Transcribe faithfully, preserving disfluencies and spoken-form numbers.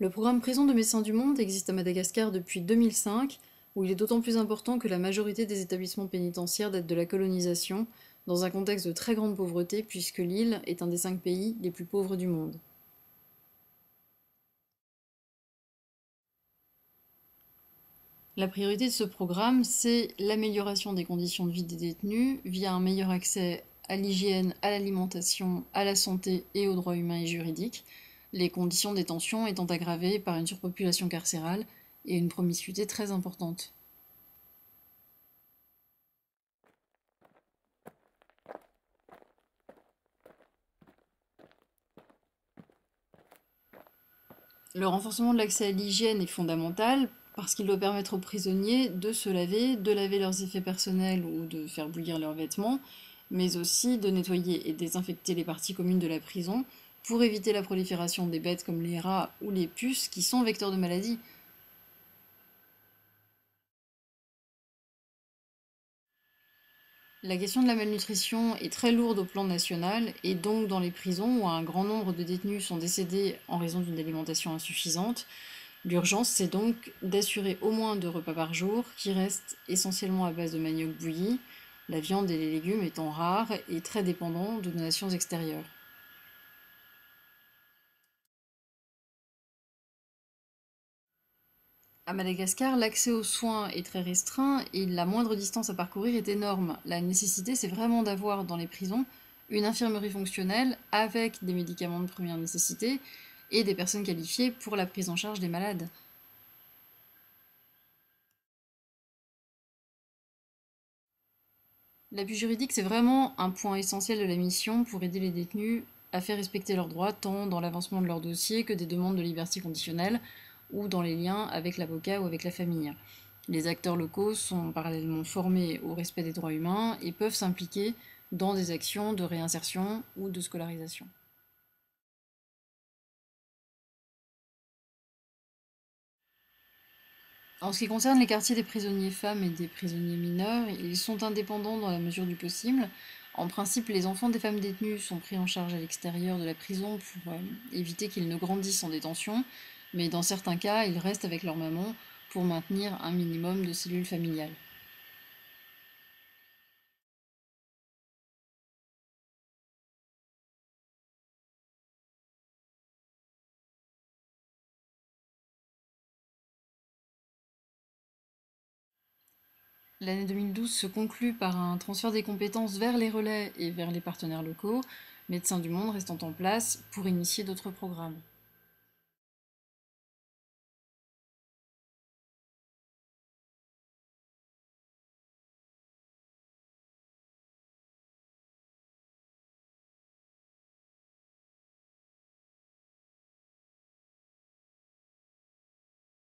Le programme Prison de Médecins du Monde existe à Madagascar depuis deux mille cinq, où il est d'autant plus important que la majorité des établissements pénitentiaires datent de la colonisation, dans un contexte de très grande pauvreté, puisque l'île est un des cinq pays les plus pauvres du monde. La priorité de ce programme, c'est l'amélioration des conditions de vie des détenus via un meilleur accès à l'hygiène, à l'alimentation, à la santé et aux droits humains et juridiques, les conditions de détention étant aggravées par une surpopulation carcérale et une promiscuité très importante. Le renforcement de l'accès à l'hygiène est fondamental parce qu'il doit permettre aux prisonniers de se laver, de laver leurs effets personnels ou de faire bouillir leurs vêtements, mais aussi de nettoyer et désinfecter les parties communes de la prison pour éviter la prolifération des bêtes comme les rats ou les puces qui sont vecteurs de maladies. La question de la malnutrition est très lourde au plan national et donc dans les prisons où un grand nombre de détenus sont décédés en raison d'une alimentation insuffisante, l'urgence c'est donc d'assurer au moins deux repas par jour qui restent essentiellement à base de manioc bouilli, la viande et les légumes étant rares et très dépendants de donations extérieures. À Madagascar, l'accès aux soins est très restreint et la moindre distance à parcourir est énorme. La nécessité, c'est vraiment d'avoir dans les prisons une infirmerie fonctionnelle avec des médicaments de première nécessité et des personnes qualifiées pour la prise en charge des malades. L'appui juridique, c'est vraiment un point essentiel de la mission pour aider les détenus à faire respecter leurs droits tant dans l'avancement de leur dossier que des demandes de liberté conditionnelle, ou dans les liens avec l'avocat ou avec la famille. Les acteurs locaux sont parallèlement formés au respect des droits humains et peuvent s'impliquer dans des actions de réinsertion ou de scolarisation. En ce qui concerne les quartiers des prisonniers femmes et des prisonniers mineurs, ils sont indépendants dans la mesure du possible. En principe, les enfants des femmes détenues sont pris en charge à l'extérieur de la prison pour euh, éviter qu'ils ne grandissent en détention, mais dans certains cas, ils restent avec leur maman pour maintenir un minimum de cellules familiales. L'année deux mille douze se conclut par un transfert des compétences vers les relais et vers les partenaires locaux, Médecins du Monde restant en place pour initier d'autres programmes.